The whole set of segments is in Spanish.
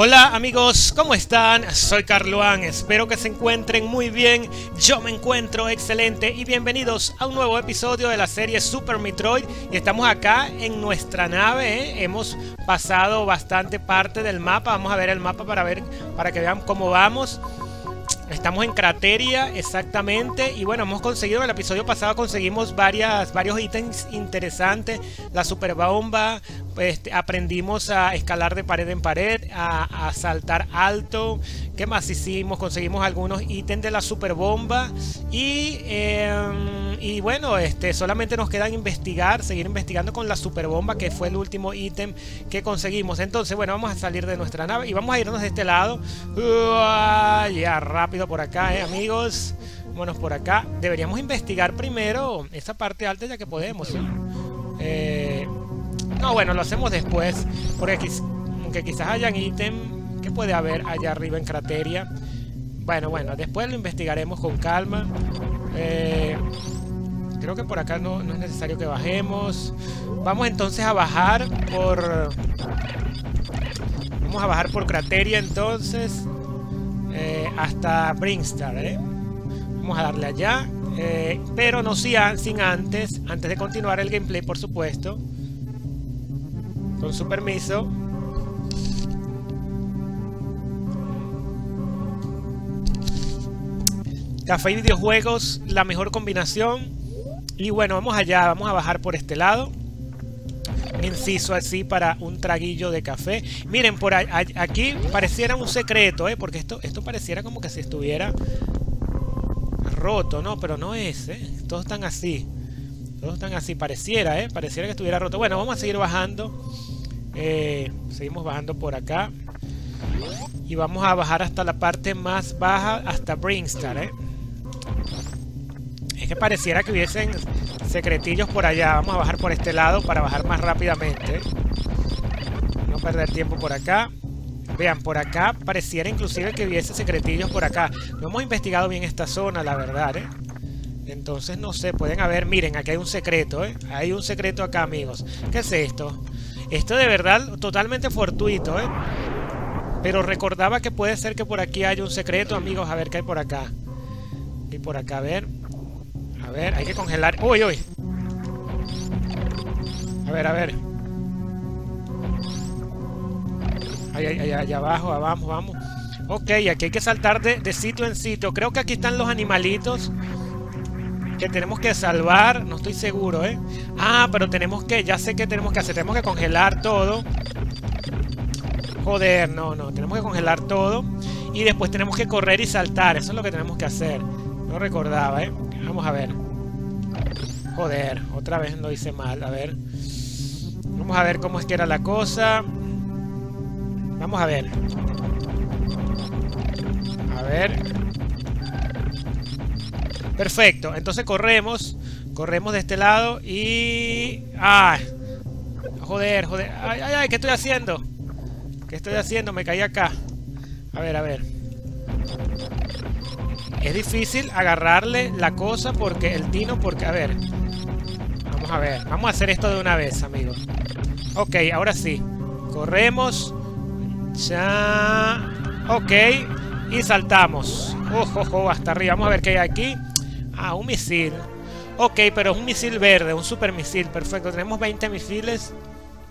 Hola amigos, ¿cómo están? Soy Carluan, espero que se encuentren muy bien, yo me encuentro excelente y bienvenidos a un nuevo episodio de la serie Super Metroid. Y estamos acá en nuestra nave, hemos pasado bastante parte del mapa, vamos a ver el mapa para que vean cómo vamos. Estamos en Crateria, exactamente, y bueno, hemos conseguido, en el episodio pasado conseguimos varios ítems interesantes, la super bomba, pues, aprendimos a escalar de pared en pared, a saltar alto. ¿Qué más hicimos? Conseguimos algunos ítems de la super bomba y bueno, solamente nos queda seguir investigando con la super bomba, que fue el último ítem que conseguimos. Entonces, bueno, vamos a salir de nuestra nave y vamos a irnos de este lado. Ya, rápido. Por acá, amigos. Vámonos por acá. Deberíamos investigar primero esa parte alta ya que podemos. No, bueno, lo hacemos después. Porque quizás hayan ítem que puede haber allá arriba en Crateria. Bueno, después lo investigaremos con calma. Creo que por acá no es necesario que bajemos. Vamos entonces a bajar por... Vamos a bajar por Crateria entonces. Hasta Brinstar, vamos a darle allá, pero no sin antes de continuar el gameplay, por supuesto, con su permiso. Café y videojuegos, la mejor combinación. Y bueno, vamos allá, vamos a bajar por este lado. Un inciso así para un traguillo de café. Miren, por aquí pareciera un secreto, porque esto pareciera como que si estuviera roto, ¿no? Pero no es, todos están así. Todos están así, pareciera que estuviera roto. Bueno, vamos a seguir bajando. Seguimos bajando por acá. Y vamos a bajar hasta la parte más baja, hasta Brinstar, Es que pareciera que hubiesen secretillos por allá. Vamos a bajar por este lado para bajar más rápidamente. No perder tiempo por acá. Vean, por acá pareciera inclusive que hubiese secretillos por acá. No hemos investigado bien esta zona, la verdad, Entonces no sé, pueden haber... Miren, aquí hay un secreto, Hay un secreto acá, amigos. ¿Qué es esto? Esto de verdad totalmente fortuito, Pero recordaba que puede ser que por aquí haya un secreto, amigos. A ver qué hay por acá. Y por acá, a ver... A ver, hay que congelar. ¡Uy, uy! A ver. Ahí abajo, vamos. Ok, aquí hay que saltar de sitio en sitio. Creo que aquí están los animalitos que tenemos que salvar. No estoy seguro, pero tenemos que... Ya sé qué tenemos que hacer. Tenemos que congelar todo. Joder, no. Tenemos que congelar todo. Y después tenemos que correr y saltar. Eso es lo que tenemos que hacer. No recordaba, Vamos a ver. Joder, otra vez lo hice mal. A ver. Vamos a ver cómo es que era la cosa. Vamos a ver. Perfecto. Entonces corremos. Corremos de este lado y... ¡Ah! Joder. ¡Ay! ¿Qué estoy haciendo? Me caí acá. A ver. Es difícil agarrarle la cosa porque el tino, a ver. Vamos a hacer esto de una vez, amigos. Ok, ahora sí. Corremos. Ya. Ok. Y saltamos. Ojo, hasta arriba. Vamos a ver qué hay aquí. Ah, un misil. Ok, pero es un misil verde, un super misil. Perfecto, tenemos 20 misiles.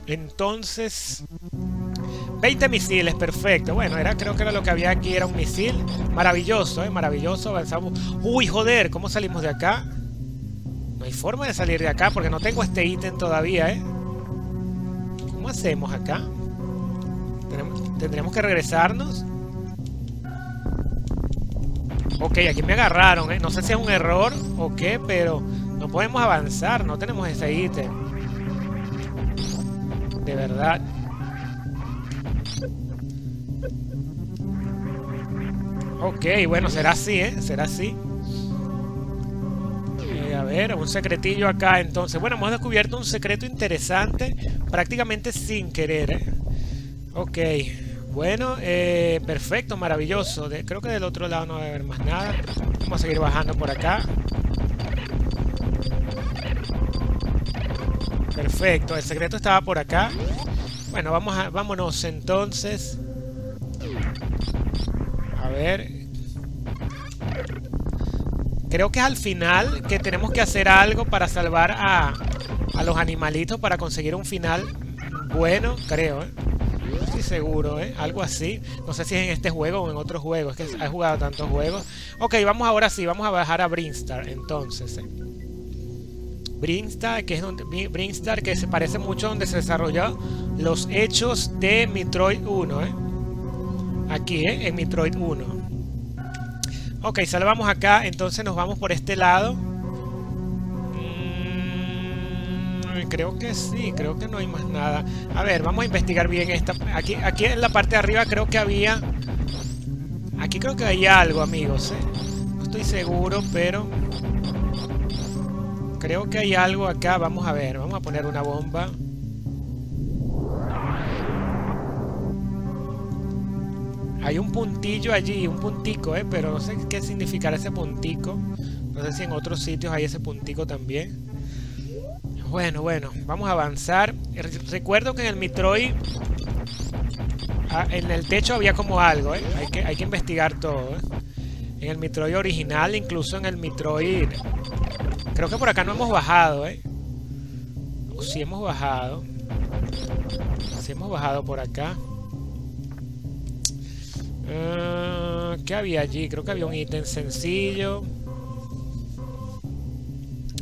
Entonces... 20 misiles, perfecto. Bueno, creo que era lo que había aquí, era un misil. Maravilloso, maravilloso. Avanzamos. Uy, joder, ¿cómo salimos de acá? No hay forma de salir de acá porque no tengo este ítem todavía, ¿Cómo hacemos acá? ¿Tendremos que regresarnos? Ok, aquí me agarraron, No sé si es un error o qué, pero no podemos avanzar, no tenemos ese ítem. De verdad. Ok, bueno, será así, será así. A ver, un secretillo acá, entonces. Bueno, hemos descubierto un secreto interesante, prácticamente sin querer, Ok, bueno, perfecto, maravilloso. Creo que del otro lado no va a haber más nada. Vamos a seguir bajando por acá. Perfecto, el secreto estaba por acá. Bueno, vámonos entonces. A ver. Creo que es al final que tenemos que hacer algo para salvar a los animalitos para conseguir un final bueno, creo, ¿eh? No estoy seguro, ¿eh? Algo así. No sé si es en este juego o en otros juegos. Es que he jugado tantos juegos. Ok, vamos ahora sí. Vamos a bajar a Brinstar, entonces, ¿eh? Brinstar, que es donde Brinstar, que se parece mucho donde se desarrolló los hechos de Metroid 1, ¿eh? Aquí, ¿eh? En Metroid 1. Ok, salvamos acá. Entonces nos vamos por este lado. Creo que sí, creo que no hay más nada. A ver, vamos a investigar bien esta. Aquí en la parte de arriba creo que había. Aquí creo que había algo, amigos, ¿eh? No estoy seguro, pero creo que hay algo acá. Vamos a ver, vamos a poner una bomba. Hay un puntillo allí, un puntico, pero no sé qué significará ese puntico. No sé si en otros sitios hay ese puntico también. Bueno, vamos a avanzar. Recuerdo que en el Metroid, en el techo había como algo, ¿eh? Hay que investigar todo, ¿eh? En el Metroid original, incluso en el Metroid. Creo que por acá no hemos bajado, ¿eh? O sí hemos bajado. Sí hemos bajado por acá. ¿Qué había allí? Creo que había un ítem sencillo.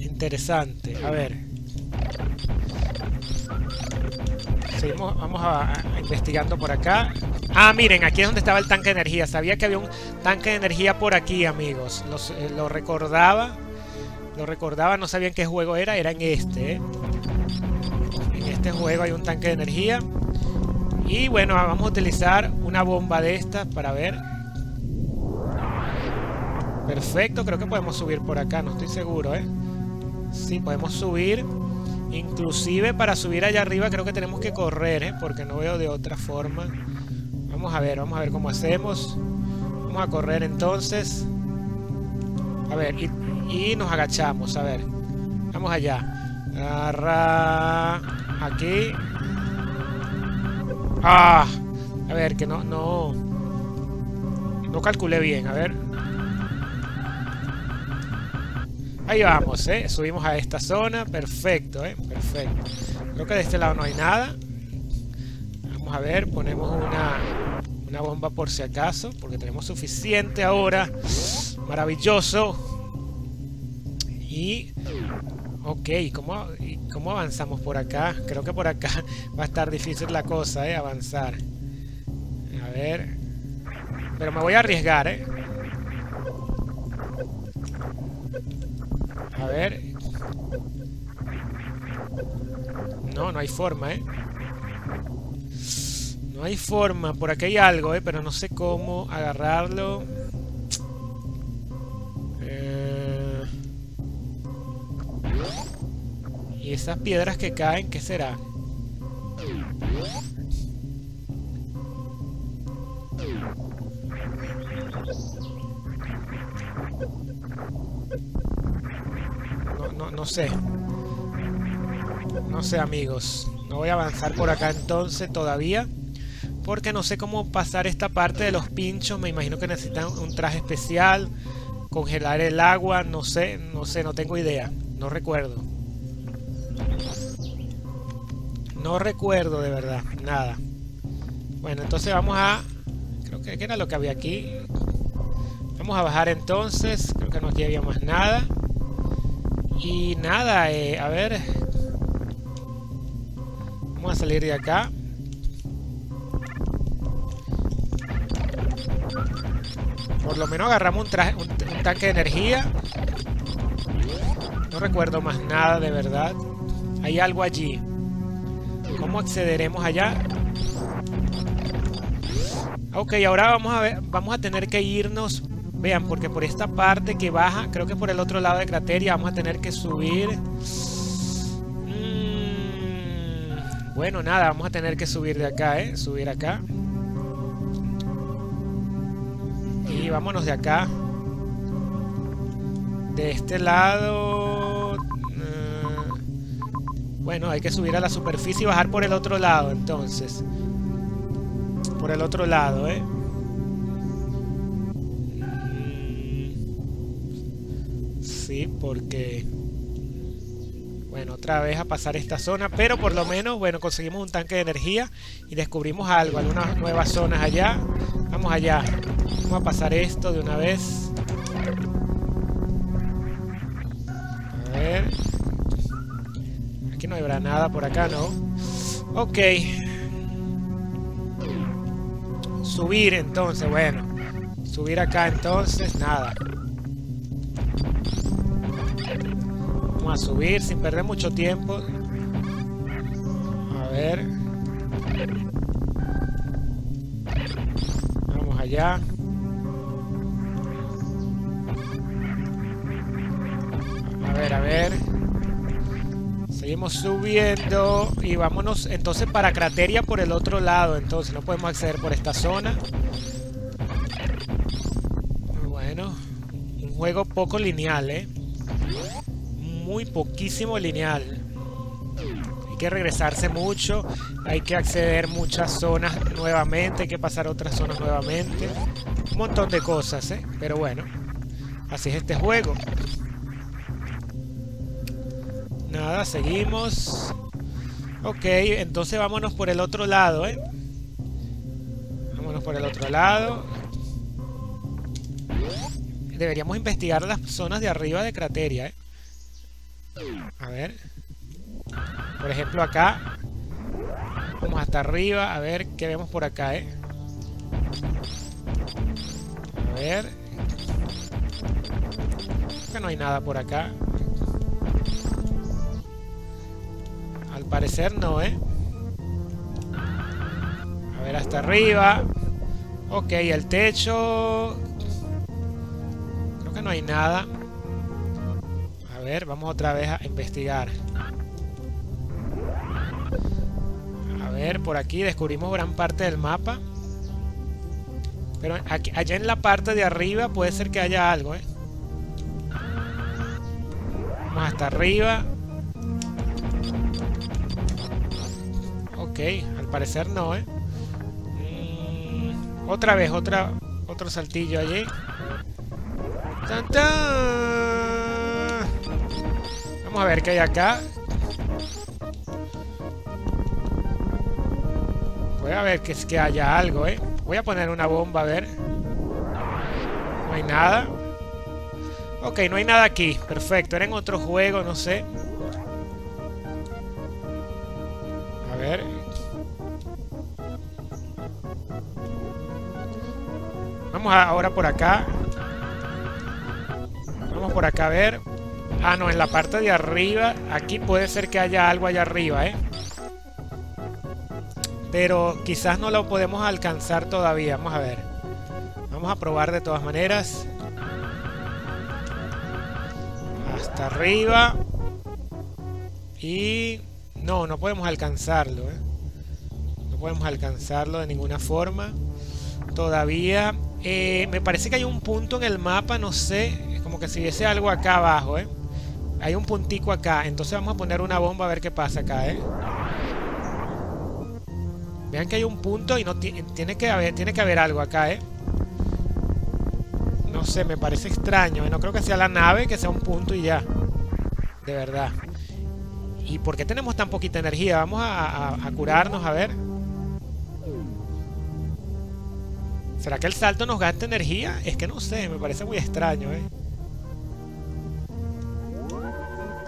Interesante. A ver. Seguimos, vamos a investigando por acá. Ah, miren, aquí es donde estaba el tanque de energía. Sabía que había un tanque de energía por aquí, amigos. Lo recordaba. Lo recordaba, no sabía en qué juego era. Era en este, ¿eh? En este juego hay un tanque de energía. Y bueno, vamos a utilizar una bomba de estas para ver. Perfecto, creo que podemos subir por acá. No estoy seguro, ¿eh? Sí, podemos subir. Inclusive para subir allá arriba creo que tenemos que correr, ¿eh? Porque no veo de otra forma. Vamos a ver cómo hacemos. Vamos a correr entonces. A ver, y nos agachamos, a ver. Vamos allá. Aquí. Ah, a ver, que no calculé bien, a ver. Ahí vamos, ¿eh? Subimos a esta zona. Perfecto, ¿eh? Perfecto. Creo que de este lado no hay nada. Vamos a ver, ponemos una bomba por si acaso, porque tenemos suficiente ahora. Maravilloso. Y... ok, ¿cómo avanzamos por acá? Creo que por acá va a estar difícil la cosa, ¿eh? Avanzar. A ver... pero me voy a arriesgar, ¿eh? A ver. No hay forma, ¿eh? No hay forma. Por aquí hay algo, ¿eh? Pero no sé cómo agarrarlo. Y esas piedras que caen, ¿qué será? No sé. No sé, amigos. No voy a avanzar por acá entonces todavía. Porque no sé cómo pasar esta parte de los pinchos. Me imagino que necesitan un traje especial. Congelar el agua. No sé, no tengo idea. No recuerdo. No recuerdo de verdad. Nada. Bueno, entonces vamos a... creo que era lo que había aquí. Vamos a bajar entonces. Creo que no aquí había más nada. Y nada, a ver. Vamos a salir de acá. Por lo menos agarramos un tanque de energía. No recuerdo más nada, de verdad. Hay algo allí. ¿Cómo accederemos allá? Ok, ahora vamos a tener que irnos... vean, porque por esta parte que baja, creo que por el otro lado de Crateria vamos a tener que subir. Bueno, nada, vamos a tener que subir de acá, ¿eh? Subir acá. Y vámonos de acá. De este lado... bueno, hay que subir a la superficie y bajar por el otro lado, entonces. por el otro lado, ¿eh? Sí, porque... Bueno, otra vez a pasar esta zona, pero por lo menos, bueno, conseguimos un tanque de energía y descubrimos algo, algunas nuevas zonas allá. Vamos allá. Vamos a pasar esto de una vez. A ver. Aquí no habrá nada por acá, ¿no? Ok. Subir entonces, bueno. Subir acá entonces, nada. Vamos a subir sin perder mucho tiempo. A ver. Vamos allá. A ver, a ver. Seguimos subiendo y vámonos entonces para Crateria por el otro lado. Entonces no podemos acceder por esta zona. Bueno, un juego poco lineal, ¿eh? Muy poquísimo lineal. Hay que regresarse mucho, hay que acceder muchas zonas nuevamente, hay que pasar otras zonas nuevamente, un montón de cosas, ¿eh? Pero bueno, así es este juego. Nada, seguimos. Ok, entonces vámonos por el otro lado, ¿eh? Vámonos por el otro lado. Deberíamos investigar las zonas de arriba de Crateria, ¿eh? A ver, por ejemplo acá, vamos hasta arriba, a ver qué vemos por acá, ¿eh? A ver, acá no hay nada por acá. Al parecer no, ¿eh? A ver, hasta arriba. Ok, el techo. Creo que no hay nada. A ver, vamos otra vez a investigar. A ver, por aquí descubrimos gran parte del mapa. Pero aquí, allá en la parte de arriba puede ser que haya algo, ¿eh? Vamos hasta arriba. Ok, al parecer no, ¿eh? Otra vez, otro saltillo allí. ¡Tan, tan! Vamos a ver qué hay acá. Voy a ver que es que haya algo, ¿eh? Voy a poner una bomba, a ver. No hay nada. Ok, no hay nada aquí. Perfecto, era en otro juego, no sé. A ver. Vamos ahora por acá. Vamos por acá a ver. Ah, no, en la parte de arriba. Aquí puede ser que haya algo allá arriba, ¿eh? Pero quizás no lo podemos alcanzar todavía. Vamos a ver. Vamos a probar de todas maneras. Hasta arriba. Y... No, no podemos alcanzarlo, ¿eh? No podemos alcanzarlo de ninguna forma. Todavía. Me parece que hay un punto en el mapa, no sé. Es como que si hubiese algo acá abajo, ¿eh? Hay un puntico acá, entonces vamos a poner una bomba a ver qué pasa acá, ¿eh? Vean que hay un punto y no tiene que haber algo acá, ¿eh? No sé, me parece extraño. No creo que sea la nave, que sea un punto y ya. De verdad. ¿Y por qué tenemos tan poquita energía? Vamos a curarnos, a ver. ¿Será que el salto nos gasta energía? Es que no sé, me parece muy extraño, ¿eh?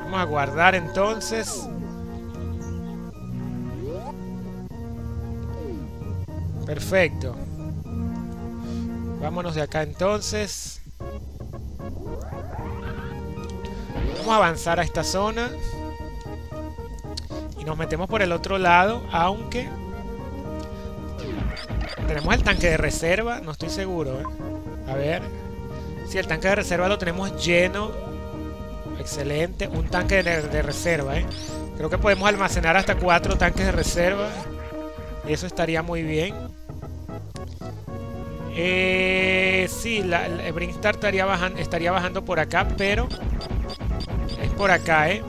Vamos a guardar entonces. Perfecto. Vámonos de acá entonces. Vamos a avanzar a esta zona. Y nos metemos por el otro lado, aunque... Tenemos el tanque de reserva, no estoy seguro, ¿eh? A ver. Sí, el tanque de reserva lo tenemos lleno. Excelente, un tanque de reserva, ¿eh? Creo que podemos almacenar hasta 4 tanques de reserva. Y eso estaría muy bien. Sí, el Brinstar estaría bajando por acá, pero... Es por acá, ¿eh?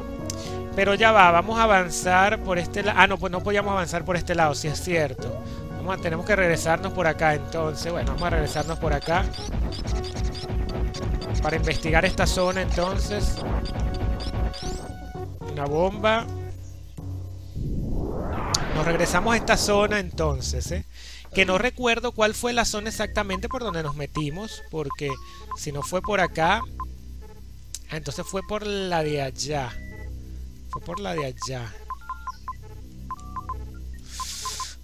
Pero ya va, vamos a avanzar por este lado. Ah, no, pues no podíamos avanzar por este lado, sí es cierto. Vamos Tenemos que regresarnos por acá entonces. Bueno, vamos a regresarnos por acá para investigar esta zona entonces. Una bomba. Nos regresamos a esta zona entonces, que no recuerdo cuál fue la zona exactamente por donde nos metimos, porque si no fue por acá, entonces fue por la de allá. Fue por la de allá.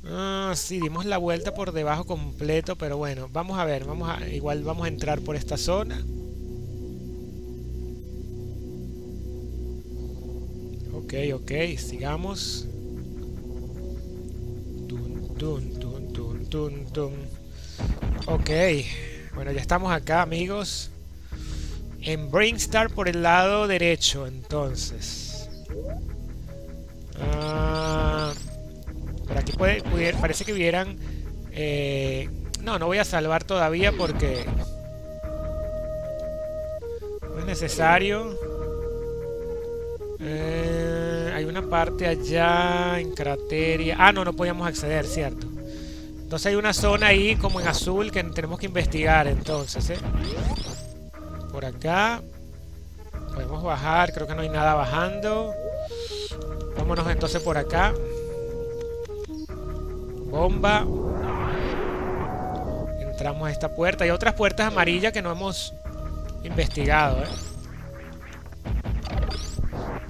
Ah, sí, dimos la vuelta por debajo completo, pero bueno, vamos a ver, igual vamos a entrar por esta zona. Ok, sigamos. Dun, dun, dun, dun, dun, dun. Ok, bueno, ya estamos acá, amigos. En Brinstar por el lado derecho, entonces. Por aquí parece que hubieran... no voy a salvar todavía porque no es necesario. Hay una parte allá en Crateria. Ah, no podíamos acceder, cierto. Entonces hay una zona ahí como en azul que tenemos que investigar entonces, Por acá podemos bajar, creo que no hay nada bajando. Vámonos entonces por acá. Bomba. Entramos a esta puerta. Hay otras puertas amarillas que no hemos investigado,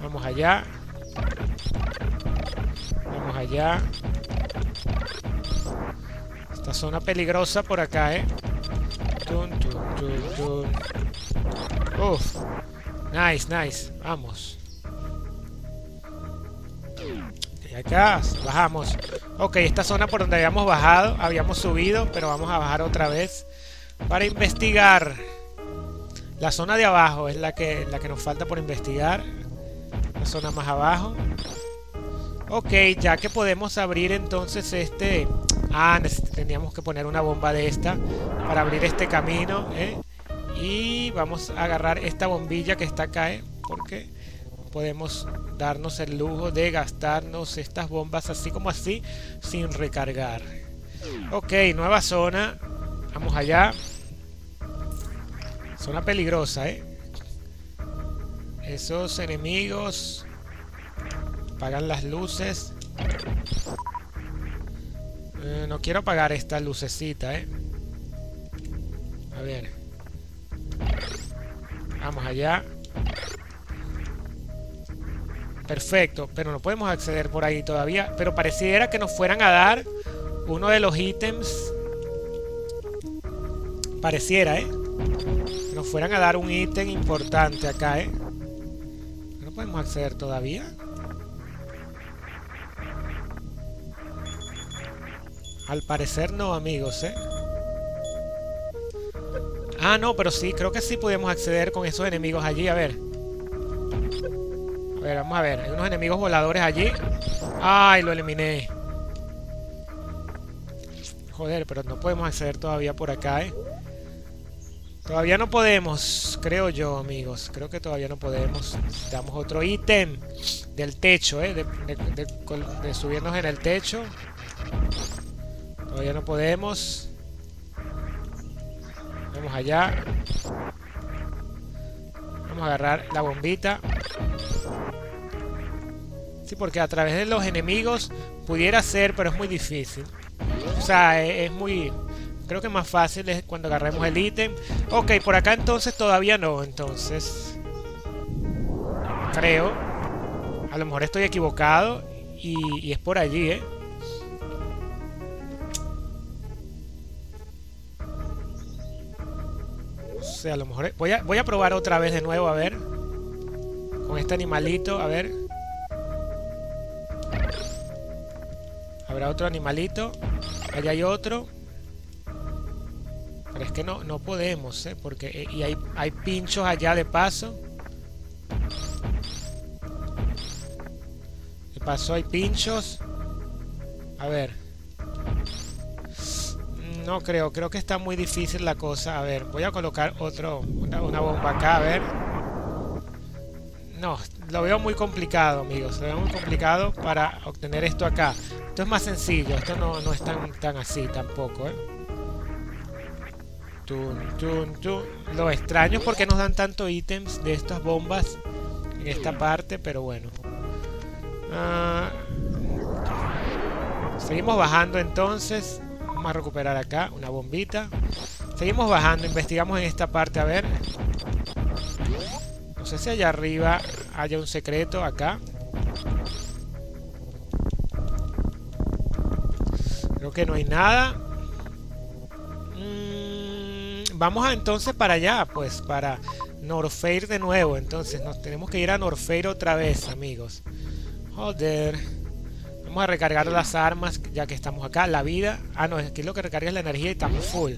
Vamos allá. Vamos allá. Esta zona peligrosa por acá, Dun, dun, dun, dun. Uf. Nice. Vamos. Y acá bajamos. Ok, esta zona por donde habíamos bajado, habíamos subido, pero vamos a bajar otra vez para investigar. La zona de abajo es la que nos falta por investigar. La zona más abajo. Ok, ya que podemos abrir entonces este... Ah, teníamos que poner una bomba de esta para abrir este camino, Y vamos a agarrar esta bombilla que está acá, porque podemos darnos el lujo de gastarnos estas bombas así como así, sin recargar. Ok, nueva zona. Vamos allá. Zona peligrosa, Esos enemigos apagan las luces. No quiero apagar esta lucecita, A ver. Vamos allá. Perfecto, pero no podemos acceder por ahí todavía. Pero pareciera que nos fueran a dar uno de los ítems. Pareciera, nos fueran a dar un ítem importante acá, No podemos acceder todavía. Al parecer no, amigos, Ah, no, pero sí, creo que sí podemos acceder con esos enemigos allí, a ver. Vamos a ver, hay unos enemigos voladores allí. ¡Ay, lo eliminé! Joder, pero no podemos acceder todavía por acá, Todavía no podemos, creo yo, amigos. Creo que todavía no podemos. Necesitamos otro ítem del techo, de subirnos en el techo. Todavía no podemos. Vamos allá. Vamos a agarrar la bombita. Sí, porque a través de los enemigos pudiera ser, pero es muy difícil. O sea, es muy... Creo que más fácil es cuando agarremos el ítem. Ok, por acá entonces todavía no, entonces. Creo. A lo mejor estoy equivocado y es por allí, O sea, a lo mejor... Voy a probar otra vez de nuevo, a ver. Con este animalito, a ver. Habrá otro animalito. Allá hay otro. Pero es que no podemos, porque y hay pinchos allá de paso. De paso hay pinchos. A ver. No creo que está muy difícil la cosa. A ver, voy a colocar una bomba acá, a ver. No, lo veo muy complicado, amigos. Lo veo muy complicado para obtener esto acá. Esto es más sencillo. Esto no es tan así tampoco, ¿eh? Lo extraño es porque nos dan tanto ítems de estas bombas en esta parte, pero bueno. Seguimos bajando entonces. Vamos a recuperar acá una bombita. Seguimos bajando, investigamos en esta parte, a ver. No sé si allá arriba haya un secreto acá. Creo que no hay nada. Vamos a, entonces para allá, pues, para Norfair de nuevo. Entonces nos tenemos que ir a Norfair otra vez, amigos. Joder. Vamos a recargar las armas, ya que estamos acá. La vida. Ah, no, aquí lo que recarga es la energía y estamos full.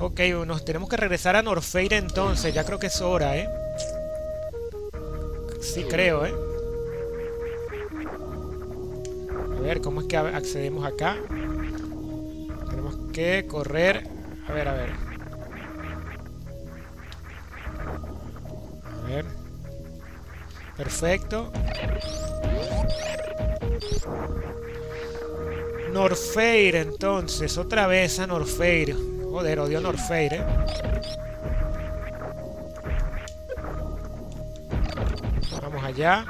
Ok, nos tenemos que regresar a Norfair entonces. Ya creo que es hora, ¿eh? Sí, creo, ¿eh? A ver, ¿cómo es que accedemos acá? Tenemos que correr. A ver, a ver. Perfecto. Norfair, entonces. Otra vez a Norfair. Joder, odio Norfair, ¿eh? Vamos allá.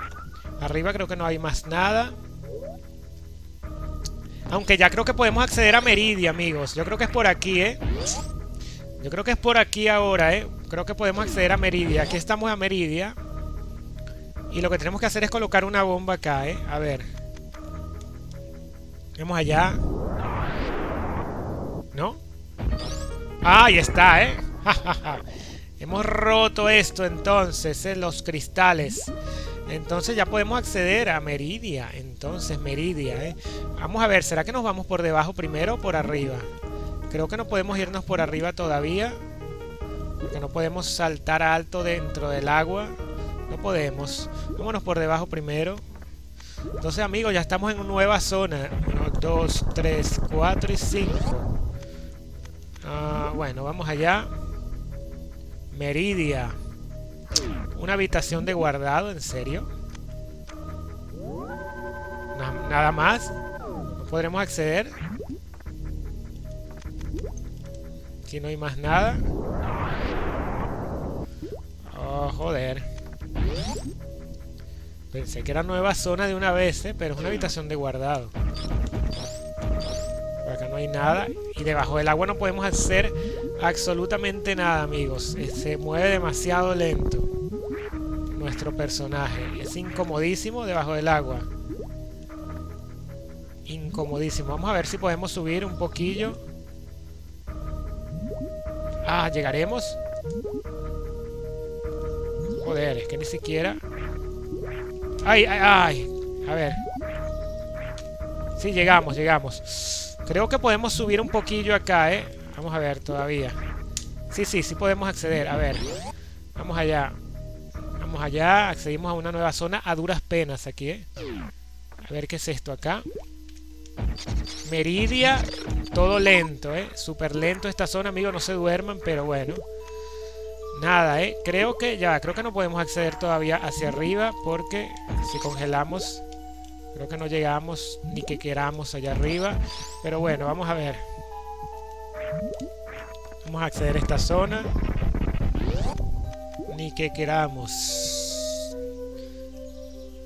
Arriba creo que no hay más nada. Aunque ya creo que podemos acceder a Maridia, amigos. Yo creo que es por aquí, ¿eh? Yo creo que es por aquí ahora, ¿eh? Creo que podemos acceder a Maridia. Aquí estamos a Maridia. Y lo que tenemos que hacer es colocar una bomba acá, ¿eh? A ver. Vamos allá. ¿No? Ah, ahí está, ¿eh? Hemos roto esto entonces, ¿eh? Los cristales. Entonces ya podemos acceder a Maridia. Entonces, Maridia, ¿eh? Vamos a ver, ¿será que nos vamos por debajo primero o por arriba? Creo que no podemos irnos por arriba todavía. Porque no podemos saltar alto dentro del agua. No podemos. Vámonos por debajo primero. Entonces, amigos, ya estamos en una nueva zona. 1, 2, 3, 4 y 5. Bueno, vamos allá. Maridia. Una habitación de guardado, ¿en serio? Nada más. ¿No podremos acceder? Aquí no hay más nada. Oh, joder. Pensé que era nueva zona de una vez, ¿eh? Pero es una habitación de guardado. Por acá no hay nada. Y debajo del agua no podemos hacer absolutamente nada, amigos. Se mueve demasiado lento nuestro personaje. Es incomodísimo debajo del agua. Incomodísimo. Vamos a ver si podemos subir un poquillo. Ah, ¿llegaremos? Joder, es que ni siquiera... ¡Ay, ay, ay! A ver. Sí, llegamos, llegamos. Creo que podemos subir un poquillo acá, ¿eh? Vamos a ver todavía. Sí, sí, sí podemos acceder. A ver. Vamos allá. Vamos allá. Accedimos a una nueva zona a duras penas aquí, ¿eh? A ver qué es esto acá. Maridia. Todo lento, ¿eh? Súper lento esta zona, amigos. No se duerman, pero bueno. Nada, ¿eh? Creo que ya, creo que no podemos acceder todavía hacia arriba porque si congelamos, creo que no llegamos ni que queramos allá arriba. Pero bueno, vamos a ver. Vamos a acceder a esta zona. Ni que queramos.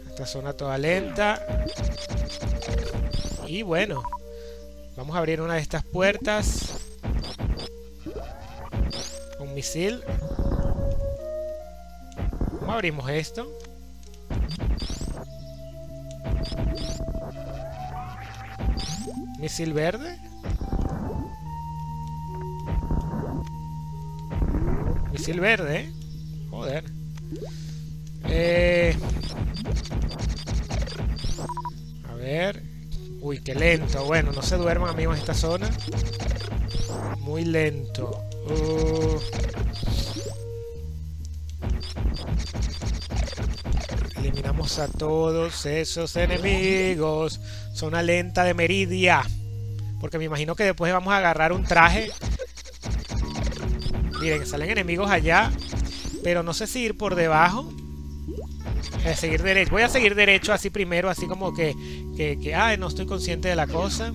Esta zona toda lenta. Y bueno, vamos a abrir una de estas puertas. Un misil. ¿Cómo abrimos esto? ¿Misil verde? Misil verde, ¿eh? Joder. A ver. Uy, qué lento. Bueno, no se duerman, amigos, en esta zona. Muy lento. Eliminamos a todos esos enemigos. Zona lenta de Maridia. Porque me imagino que después vamos a agarrar un traje. Miren, salen enemigos allá. Pero no sé si ir por debajo. Seguir derecho. Voy a seguir derecho así primero, así como que ay, no estoy consciente de la cosa.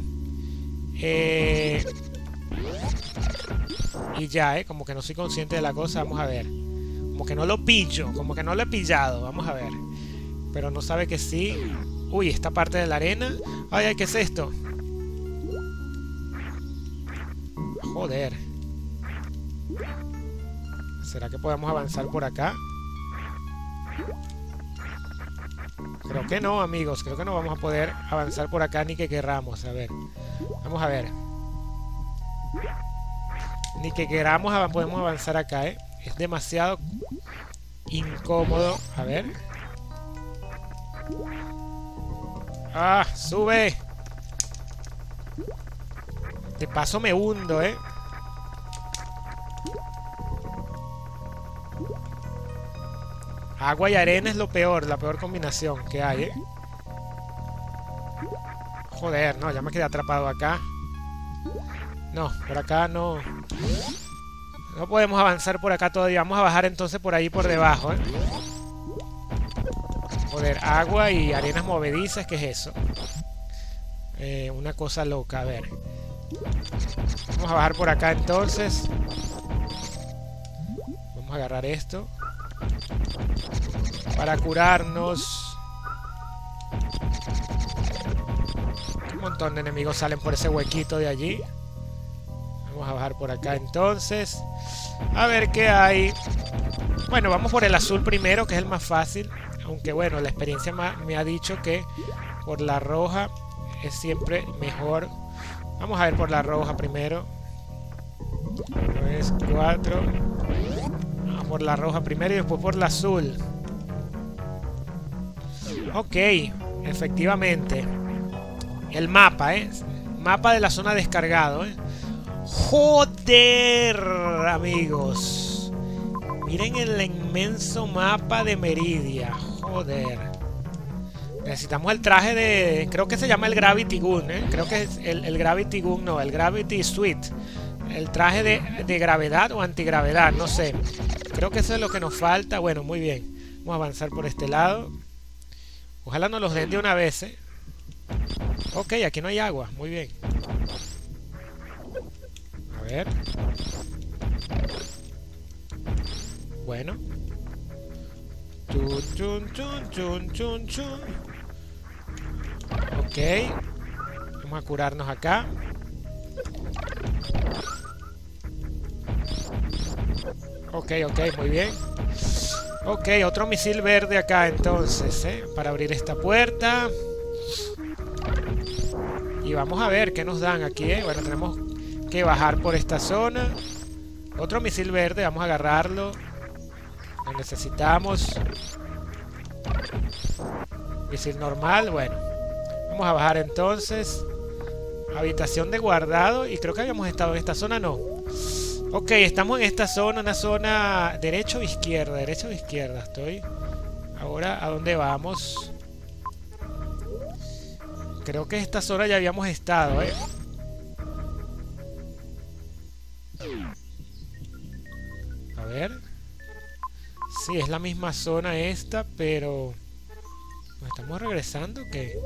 Y ya, como que no soy consciente de la cosa. Vamos a ver. Como que no lo pillo, como que no lo he pillado. Vamos a ver. Pero no sabe que sí. Uy, esta parte de la arena. Ay, ay, ¿qué es esto? Joder. ¿Será que podemos avanzar por acá? Creo que no, amigos. Creo que no vamos a poder avanzar por acá ni que querramos. A ver. Vamos a ver. Ni que queramos podemos avanzar acá, ¿eh? Es demasiado incómodo. A ver. ¡Ah! ¡Sube! De paso me hundo, ¿eh? Agua y arena es lo peor, la peor combinación que hay, ¿eh? Joder, no, ya me quedé atrapado acá. No, por acá no. No podemos avanzar por acá todavía. Vamos a bajar entonces por ahí por debajo, ¿eh? Joder, agua y arenas movedizas, ¿qué es eso? Una cosa loca, a ver. Vamos a bajar por acá entonces. Vamos a agarrar esto. Para curarnos. Un montón de enemigos salen por ese huequito de allí. Vamos a bajar por acá entonces. A ver qué hay. Bueno, vamos por el azul primero, que es el más fácil. Aunque bueno, la experiencia me ha dicho que por la roja es siempre mejor. Vamos a ver por la roja primero. 3, 4. Vamos por la roja primero y después por la azul. Ok, efectivamente. El mapa, ¿eh? Mapa de la zona descargado, ¿eh? ¡Joder, amigos! Miren el inmenso mapa de Maridia. Joder. Necesitamos el traje de... Creo que se llama el Gravity Gun, ¿eh? Creo que es el Gravity Gun, no, el Gravity Suite. El traje de gravedad o antigravedad, no sé. Creo que eso es lo que nos falta. Bueno, muy bien. Vamos a avanzar por este lado. Ojalá nos los den de una vez, ¿eh? Ok, aquí no hay agua. Muy bien. A ver. Bueno. Chun, chun, chun, chun, chun, chun. Ok. Vamos a curarnos acá. Ok, ok, muy bien. Ok, otro misil verde acá entonces, ¿eh? Para abrir esta puerta. Y vamos a ver qué nos dan aquí, ¿eh? Bueno, tenemos que bajar por esta zona. Otro misil verde, vamos a agarrarlo. Lo necesitamos. Misil normal, bueno. Vamos a bajar entonces. Habitación de guardado. Y creo que habíamos estado en esta zona, no. Ok, estamos en esta zona. Una zona derecho o izquierda. Derecho o izquierda estoy. Ahora, ¿a dónde vamos? Creo que esta zona ya habíamos estado, ¿eh? A ver. Sí, es la misma zona esta, pero... ¿Nos estamos regresando o qué?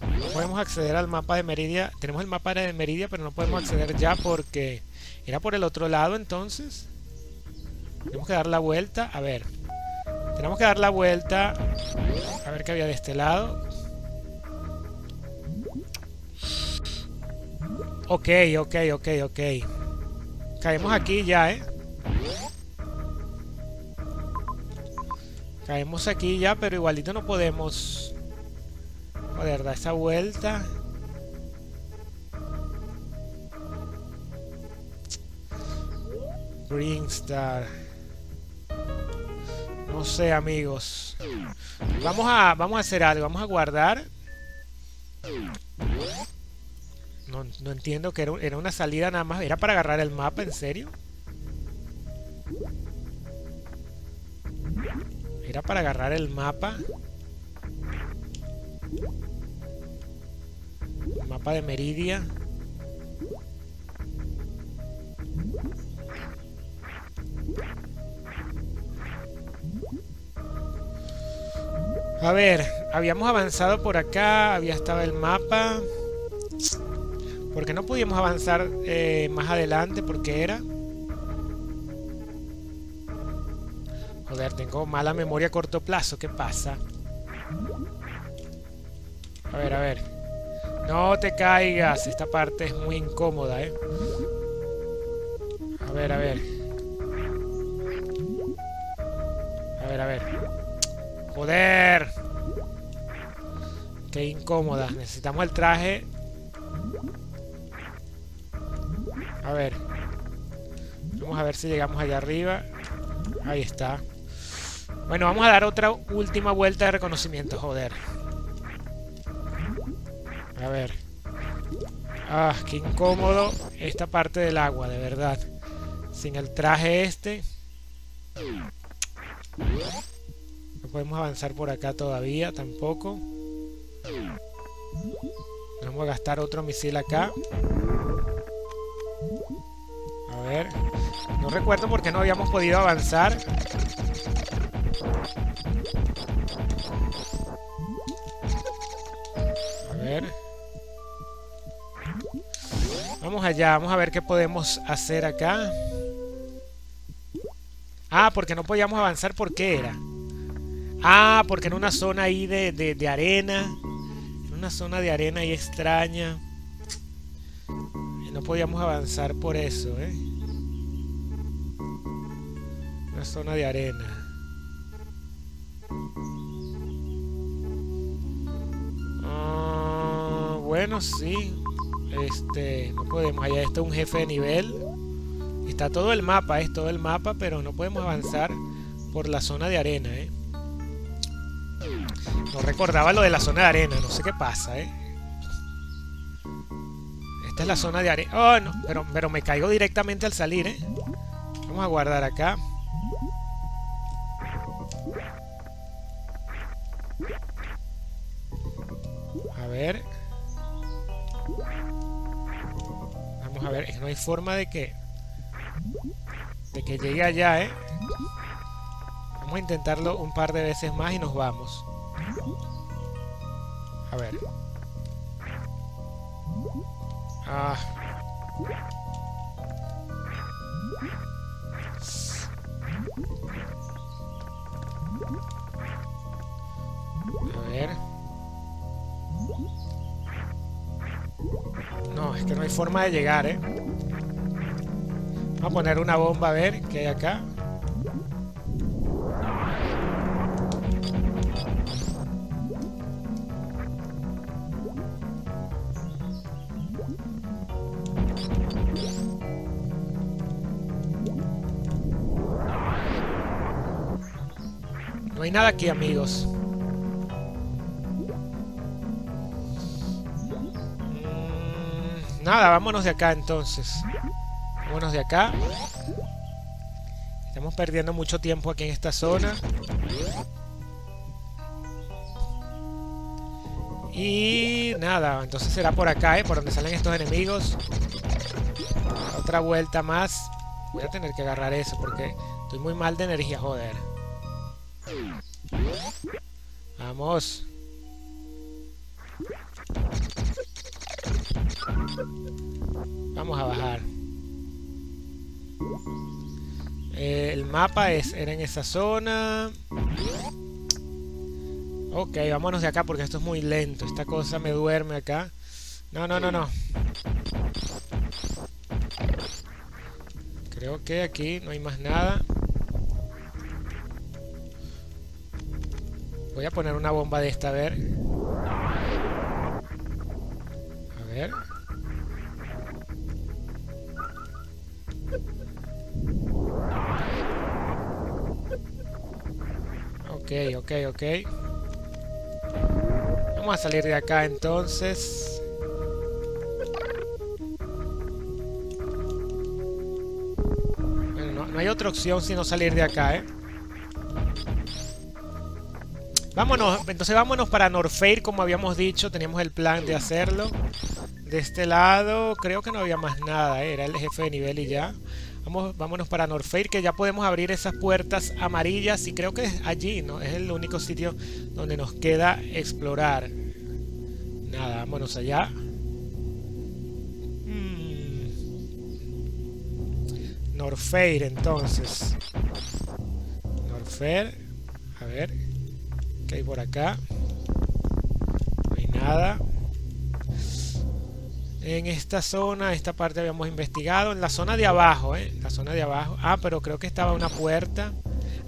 No podemos acceder al mapa de Maridia. Tenemos el mapa de Maridia, pero no podemos acceder ya porque... ¿Era por el otro lado entonces? Tenemos que dar la vuelta. A ver. Tenemos que dar la vuelta. A ver qué había de este lado. Ok, ok, ok, ok. Caemos aquí ya, ¿eh? Caemos aquí ya, pero igualito no podemos... Joder, da esa vuelta. Brinstar. No sé, amigos. Vamos a hacer algo. Vamos a guardar. No, no entiendo que era una salida nada más. ¿Era para agarrar el mapa? ¿En serio? Era para agarrar el mapa. Mapa de Maridia. A ver, habíamos avanzado por acá, había estado el mapa. ¿Por qué no pudimos avanzar más adelante? ¿Por qué era? Joder, tengo mala memoria a corto plazo, ¿qué pasa? A ver, a ver. No te caigas, esta parte es muy incómoda, ¿eh? A ver, a ver. A ver, a ver. ¡Joder! Qué incómoda. Necesitamos el traje. A ver. Vamos a ver si llegamos allá arriba. Ahí está. Bueno, vamos a dar otra última vuelta de reconocimiento, joder. A ver. Ah, qué incómodo esta parte del agua, de verdad. Sin el traje este. No podemos avanzar por acá todavía, tampoco. Vamos a gastar otro misil acá. A ver. No recuerdo por qué no habíamos podido avanzar. A ver. Vamos allá, vamos a ver qué podemos hacer acá. Ah, porque no podíamos avanzar, ¿por qué era? Ah, porque en una zona ahí de arena. En una zona de arena ahí extraña. No podíamos avanzar por eso, ¿eh? Una zona de arena. Bueno, sí. No podemos, allá está un jefe de nivel. Está todo el mapa, es todo el mapa, pero no podemos avanzar por la zona de arena, ¿eh? No recordaba lo de la zona de arena, no sé qué pasa, ¿eh? Esta es la zona de arena. Oh, no, pero me caigo directamente al salir, ¿eh? Vamos a guardar acá. A ver. A ver, no hay forma de que llegue allá, ¿eh? Vamos a intentarlo un par de veces más y nos vamos. A ver. Ah. A ver. No, es que no hay forma de llegar, ¿eh? Vamos a poner una bomba a ver qué hay acá. No hay nada aquí, amigos. Nada, vámonos de acá entonces. Vámonos de acá. Estamos perdiendo mucho tiempo aquí en esta zona. Y nada, entonces será por acá, por donde salen estos enemigos. Otra vuelta más. Voy a tener que agarrar eso porque estoy muy mal de energía, joder. Vamos. Vamos a bajar. El mapa era en esa zona. Ok, vámonos de acá porque esto es muy lento. Esta cosa me duerme acá. No, no, no, no. Creo que aquí no hay más nada. Voy a poner una bomba de esta, a ver. A ver. Ok, ok. Vamos a salir de acá entonces. Bueno, no hay otra opción sino salir de acá, ¿eh? Vámonos, entonces vámonos para Norfair, como habíamos dicho. Teníamos el plan de hacerlo. De este lado creo que no había más nada, era el jefe de nivel y ya. Vámonos para Norfair, que ya podemos abrir esas puertas amarillas y creo que es allí, ¿no? Es el único sitio donde nos queda explorar. Nada, vámonos allá. Norfair, entonces. Norfair, a ver, ¿qué hay por acá? No hay nada. En esta zona, esta parte habíamos investigado. En la zona de abajo, la zona de abajo. Ah, pero creo que estaba una puerta.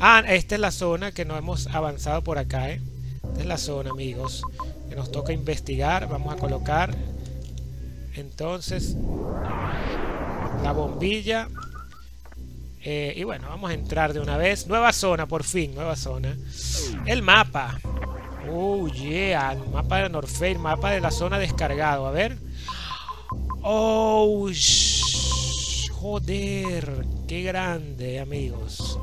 Ah, esta es la zona que no hemos avanzado por acá, Esta es la zona, amigos, que nos toca investigar. Vamos a colocar, entonces, la bombilla. Y bueno, vamos a entrar de una vez. Nueva zona, por fin, nueva zona. El mapa. Oh, yeah, el mapa de Norfair, mapa de la zona descargado. A ver. Oh, joder, qué grande, amigos.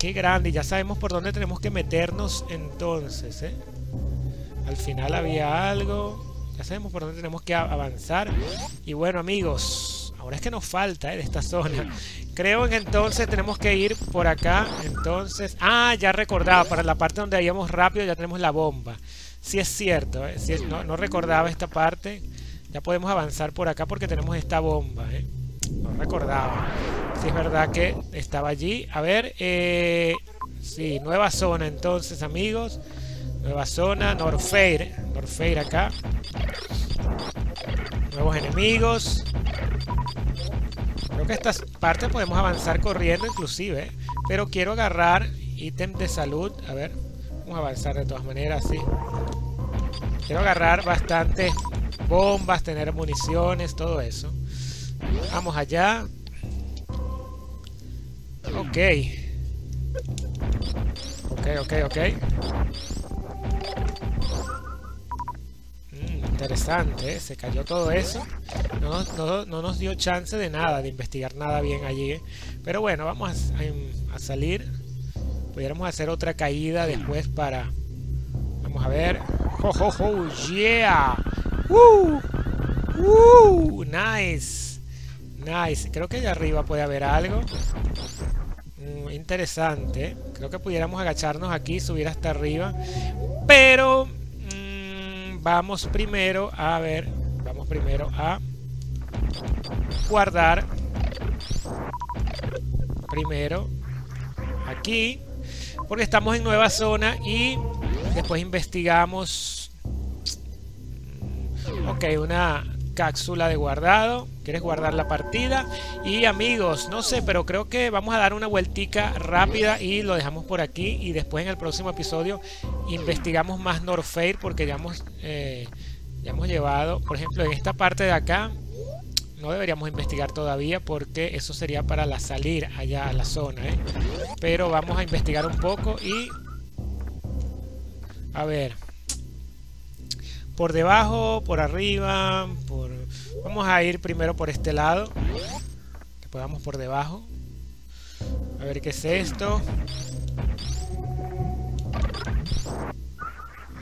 Qué grande, ya sabemos por dónde tenemos que meternos entonces, Al final había algo. Ya sabemos por dónde tenemos que avanzar. Y bueno, amigos, ahora es que nos falta, de esta zona. Creo que entonces tenemos que ir por acá. Entonces, ah, ya recordaba, para la parte donde íbamos rápido ya tenemos la bomba. Sí es cierto, sí, no recordaba esta parte. Ya podemos avanzar por acá porque tenemos esta bomba, No recordaba. Sí, es verdad que estaba allí. A ver, sí, nueva zona entonces, amigos. Nueva zona, Norfair. Norfair acá. Nuevos enemigos. Creo que esta parte podemos avanzar corriendo inclusive, Pero quiero agarrar ítem de salud. A ver, vamos a avanzar de todas maneras, sí. Quiero agarrar bastante... bombas, tener municiones, todo eso. Vamos allá. Ok. Ok. Interesante, se cayó todo eso. No nos dio chance de nada, de investigar nada bien allí. Pero bueno, vamos a salir. Pudiéramos hacer otra caída después para... Vamos a ver. ¡Yeah! Nice. Nice. Creo que allá arriba puede haber algo interesante. Creo que pudiéramos agacharnos aquí, subir hasta arriba. Pero vamos primero a ver. Vamos primero a guardar. Primero aquí, porque estamos en nueva zona y después investigamos. Ok, una cápsula de guardado. ¿Quieres guardar la partida? Y amigos, no sé, pero creo que vamos a dar una vueltica rápida y lo dejamos por aquí. Y después en el próximo episodio investigamos más Norfair porque ya hemos llevado... Por ejemplo, en esta parte de acá no deberíamos investigar todavía porque eso sería para la salir allá a la zona, Pero vamos a investigar un poco y... A ver... Por debajo, por arriba, por... Vamos a ir primero por este lado. Que podamos por debajo. A ver qué es esto.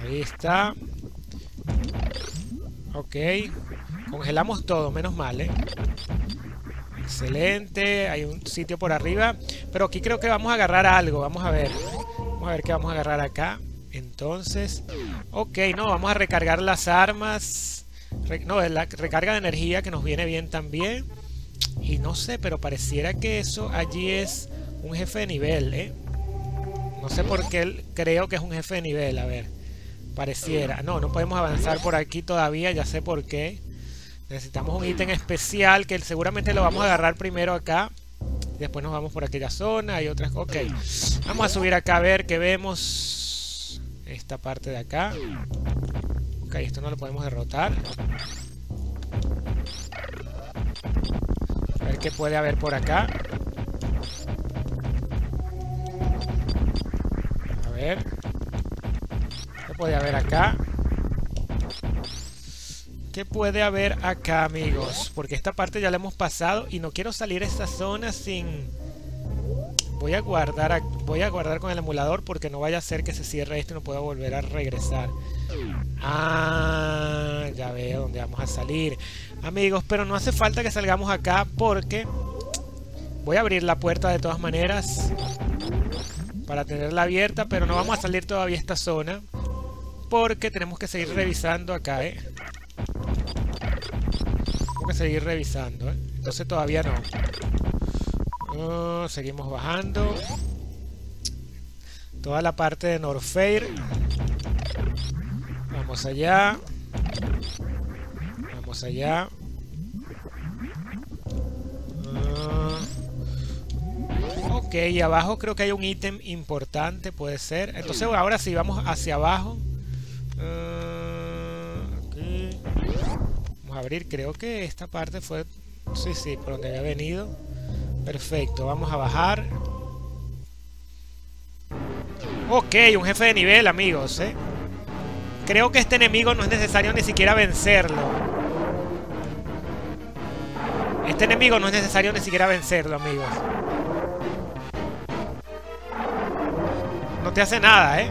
Ahí está. Ok. Congelamos todo, menos mal, Excelente. Hay un sitio por arriba. Pero aquí creo que vamos a agarrar algo. Vamos a ver. Vamos a ver qué vamos a agarrar acá. Entonces, ok, no, vamos a recargar las armas. La recarga de energía que nos viene bien también. Y no sé, pero pareciera que eso allí es un jefe de nivel, No sé por qué creo que es un jefe de nivel, a ver. Pareciera. No podemos avanzar por aquí todavía, ya sé por qué. Necesitamos un ítem especial que seguramente lo vamos a agarrar primero acá. Después nos vamos por aquella zona, hay otras... Ok, vamos a subir acá a ver qué vemos... Esta parte de acá. Ok, esto no lo podemos derrotar. A ver qué puede haber por acá. A ver. ¿Qué puede haber acá? ¿Qué puede haber acá, amigos? Porque esta parte ya la hemos pasado y no quiero salir a esta zona sin... Voy a guardar con el emulador porque no vaya a ser que se cierre esto y no pueda volver a regresar. Ah, ya veo dónde vamos a salir. Amigos, pero no hace falta que salgamos acá porque voy a abrir la puerta de todas maneras para tenerla abierta, pero no vamos a salir todavía esta zona porque tenemos que seguir revisando acá, ¿eh? Tenemos que seguir revisando, ¿eh? Entonces todavía no. Seguimos bajando toda la parte de Norfair. Vamos allá. Vamos allá. Ok, y abajo creo que hay un ítem importante, puede ser. Entonces ahora sí, vamos hacia abajo. Okay. Vamos a abrir, creo que esta parte fue... Sí, sí, por donde había venido. Perfecto, vamos a bajar. Ok, un jefe de nivel, amigos, ¿eh? Creo que este enemigo no es necesario ni siquiera vencerlo. Este enemigo no es necesario ni siquiera vencerlo, amigos. No te hace nada, ¿eh?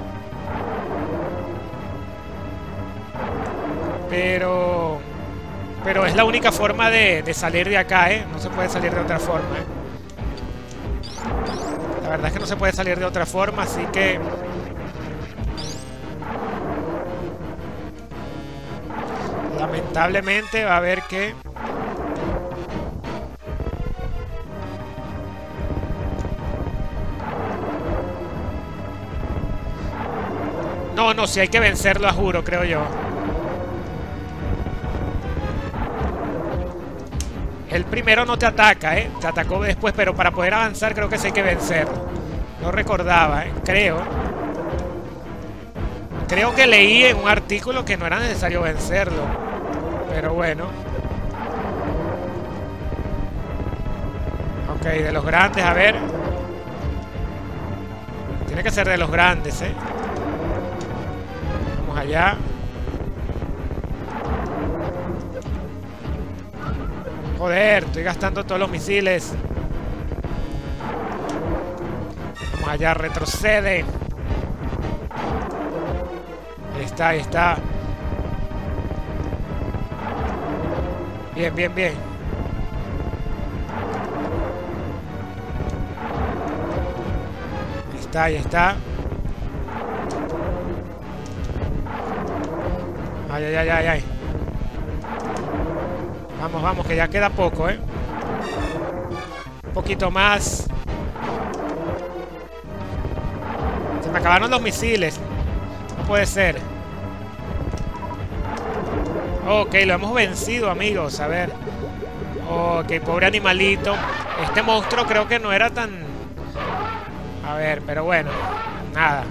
Pero es la única forma de salir de acá, ¿eh? No se puede salir de otra forma, ¿eh? La verdad es que no se puede salir de otra forma, así que... Lamentablemente va a haber que... No, no, si hay que vencerlo, a juro, creo yo. El primero no te ataca, ¿eh? Te atacó después, pero para poder avanzar creo que sí hay que vencerlo. No recordaba, ¿eh? Creo. Creo que leí en un artículo que no era necesario vencerlo. Pero bueno. Ok, de los grandes, a ver. Tiene que ser de los grandes, ¿eh? Vamos allá. Joder, estoy gastando todos los misiles. Vamos allá, retrocede. Ahí está, ahí está. Bien, bien, bien. Ahí está, ahí está. Ay, ay, ay, ay, ay. Vamos, vamos, que ya queda poco, ¿eh? Un poquito más. Se me acabaron los misiles. No puede ser. Ok, lo hemos vencido, amigos. A ver. Ok, pobre animalito. Este monstruo creo que no era tan... A ver, pero bueno. Nada.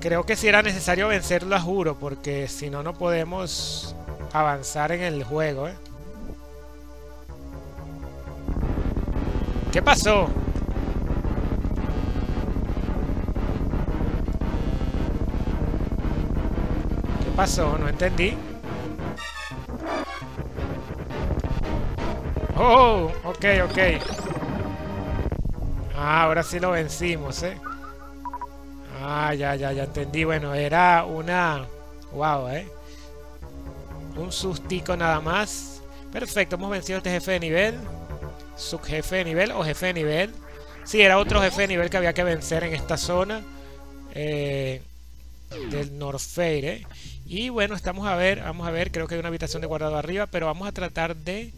Creo que sí era necesario vencerlo, a juro, porque si no, no podemos avanzar en el juego, ¿eh? ¿Qué pasó? ¿Qué pasó? No entendí. ¡Oh! Ok, ok. Ah, ahora sí lo vencimos, ¿eh? Ah, ya, ya, ya entendí. Bueno, era una... Wow, ¿eh? Un sustico nada más. Perfecto, hemos vencido a este jefe de nivel. Subjefe de nivel o jefe de nivel. Sí, era otro jefe de nivel que había que vencer en esta zona. Del Norfair, ¿eh? Y bueno, estamos a ver, vamos a ver. Creo que hay una habitación de guardado arriba, pero vamos a tratar de...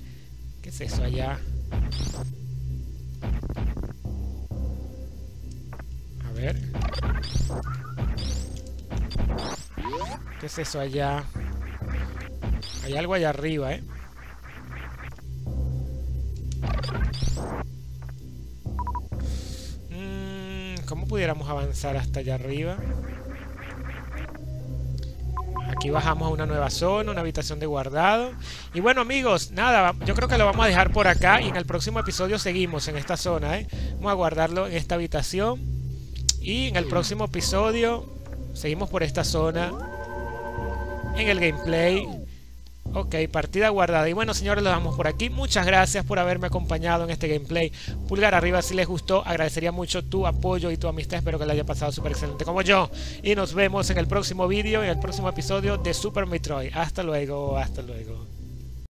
¿Qué es eso allá? A ver... ¿Qué es eso allá? Hay algo allá arriba, ¿eh? ¿Cómo pudiéramos avanzar hasta allá arriba? Aquí bajamos a una nueva zona, una habitación de guardado. Y bueno, amigos, nada, yo creo que lo vamos a dejar por acá. Y en el próximo episodio seguimos en esta zona, ¿eh? Vamos a guardarlo en esta habitación. Y en el próximo episodio seguimos por esta zona en el gameplay Ok, partida guardada. Y bueno, señores, lo dejamos por aquí. Muchas gracias por haberme acompañado en este gameplay. Pulgar arriba si les gustó. Agradecería mucho tu apoyo y tu amistad. Espero que la haya pasado súper excelente como yo. Y nos vemos en el próximo vídeo, en el próximo episodio de Super Metroid. Hasta luego, hasta luego.